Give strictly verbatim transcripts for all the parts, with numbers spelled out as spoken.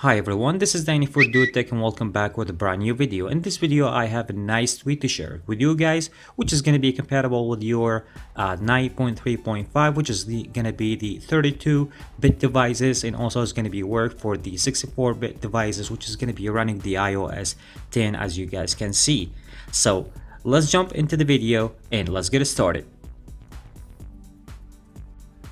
Hi everyone, this is Danny for Dude Tech and welcome back with a brand new video. In this video I have a nice tweet to share with you guys, which is going to be compatible with your uh, nine point three point five, which is going to be the thirty-two bit devices, and also it's going to be work for the sixty-four bit devices, which is going to be running the i O S ten, as you guys can see. So let's jump into the video and let's get it started.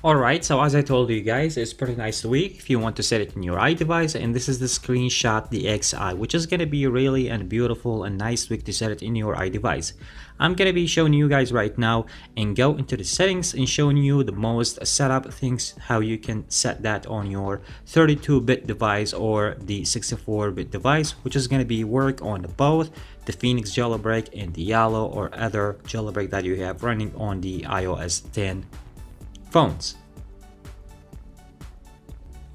Alright, so as I told you guys, it's pretty nice tweak if you want to set it in your iDevice, and this is the ScreenShot the X I, which is going to be really and beautiful and nice tweak to set it in your iDevice. I'm going to be showing you guys right now and go into the settings and showing you the most setup things, how you can set that on your thirty-two bit device or the sixty-four bit device, which is going to be work on both the Phoenix Jailbreak and the Yalu or other jailbreak that you have running on the i O S ten phones.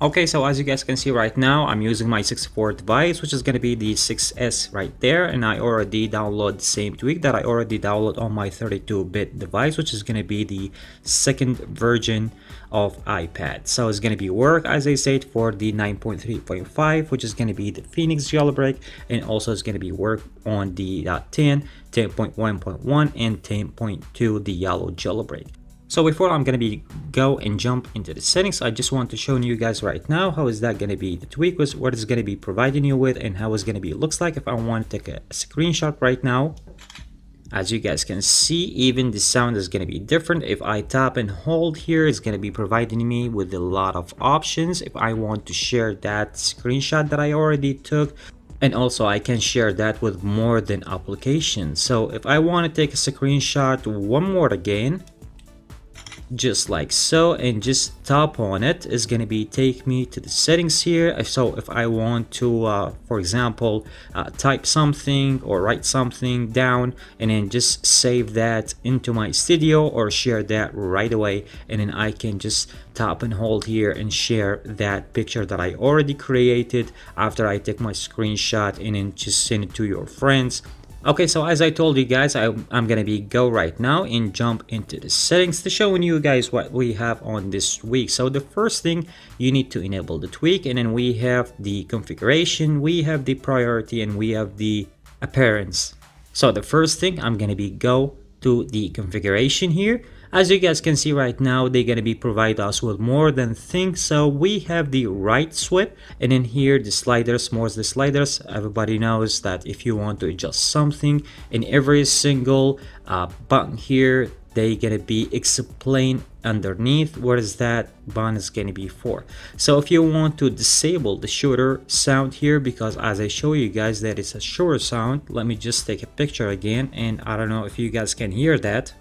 Okay, so as you guys can see right now, I'm using my sixty-four device, which is going to be the six S right there, and I already download the same tweak that I already download on my thirty-two bit device, which is going to be the second version of iPad. So it's going to be work, as I said, for the nine point three point five, which is going to be the Phoenix Jailbreak, and also it's going to be work on the uh, ten, ten point one point one, and ten point two, the Yalu Jailbreak. So before I'm going to be go and jump into the settings, I just want to show you guys right now how is that going to be the tweak, was what it's going to be providing you with, and how it's going to be looks like if I want to take a screenshot right now. As you guys can see, even the sound is going to be different. If I tap and hold here, it's going to be providing me with a lot of options. If I want to share that screenshot that I already took, and also I can share that with more than applications. So if I want to take a screenshot one more again, just like so, and just tap on it, is going to be take me to the settings here. So if I want to uh, for example uh, type something or write something down, and then just save that into my studio or share that right away, and then I can just tap and hold here and share that picture that I already created after I take my screenshot, and then just send it to your friends. Okay, so as I told you guys, I, I'm gonna be go right now and jump into the settings to showing you guys what we have on this week. So the first thing, you need to enable the tweak, and then we have the configuration, we have the priority, and we have the appearance. So the first thing, I'm gonna be go to the configuration here. As you guys can see right now, they're going to be provide us with more than things. So we have the right swipe, and in here the sliders, more the sliders. Everybody knows that if you want to adjust something in every single uh, button here, they're going to be explained underneath what is that button is going to be for. So if you want to disable the shorter sound here, because as I show you guys that it's a shorter sound, let me just take a picture again, and I don't know if you guys can hear that.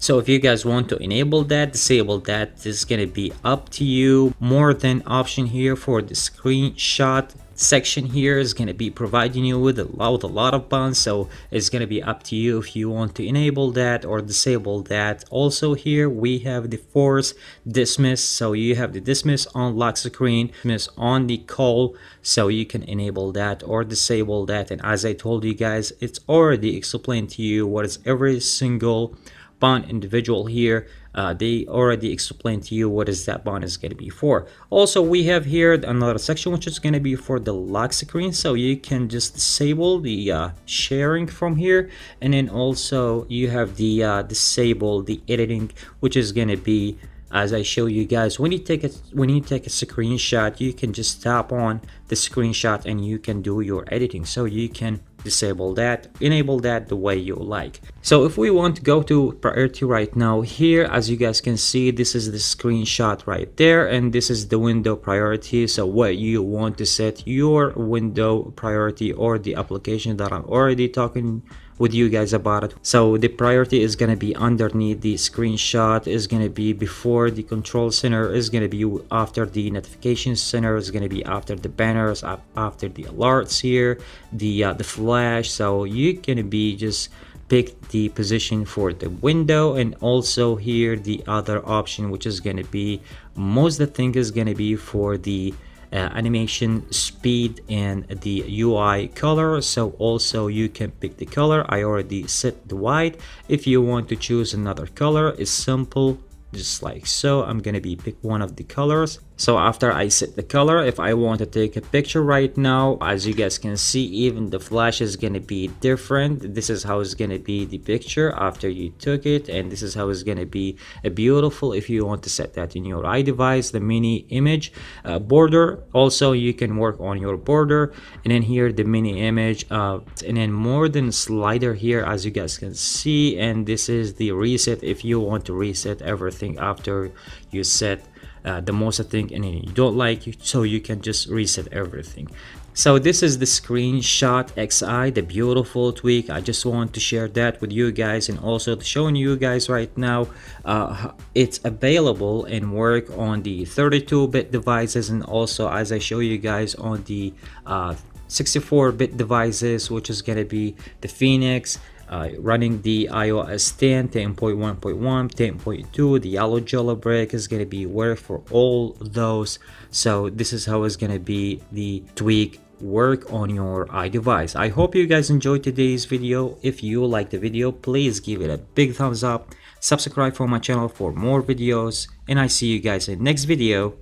So if you guys want to enable that, disable that, this is going to be up to you. More than option here for the screenshot section here is going to be providing you with a lot, with a lot of buttons. So it's going to be up to you if you want to enable that or disable that. Also here we have the force dismiss. So you have the dismiss on lock screen, dismiss on the call. So you can enable that or disable that. And as I told you guys, it's already explained to you what is every single bond individual here. Uh, they already explained to you what is that bond is going to be for. Also we have here another section which is going to be for the lock screen, so you can just disable the uh, sharing from here, and then also you have the uh, disable the editing, which is going to be, as I show you guys, when you take it when you take a screenshot, you can just tap on the screenshot and you can do your editing. So you can disable that, enable that the way you like. So if we want to go to priority right now here, as you guys can see, this is the screenshot right there, and this is the window priority. So what you want to set your window priority or the application that I'm already talking with you guys about it. So the priority is going to be underneath the screenshot, is going to be before the control center, is going to be after the notification center, is going to be after the banners, after the alerts here, the uh, the flash. So you can be just pick the position for the window, and also here the other option which is going to be most the thing is going to be for the Uh, animation speed and the U I color. So also you can pick the color. I already set the white. If you want to choose another color, it's simple, just like so. I'm gonna be pick one of the colors. So after I set the color, if I want to take a picture right now, as you guys can see, even the flash is going to be different. This is how it's going to be the picture after you took it, and this is how it's going to be a beautiful if you want to set that in your iDevice, the mini image uh, border. Also, you can work on your border, and then here the mini image, uh, and then more than slider here, as you guys can see, and this is the reset if you want to reset everything after you set Uh, the most thing and you don't like, so you can just reset everything. So this is the ScreenShot X I, the beautiful tweak. I just want to share that with you guys, and also showing you guys right now uh, it's available and work on the thirty-two bit devices, and also as I show you guys on the uh, sixty-four bit devices, which is going to be the Phoenix, Uh, running the iOS ten, ten point one point one, ten point two, the Yalu jailbreak is going to be work for all those. So this is how it's going to be the tweak work on your iDevice. I hope you guys enjoyed today's video. If you like the video, please give it a big thumbs up, subscribe for my channel for more videos, and I see you guys in the next video.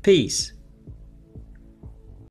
Peace.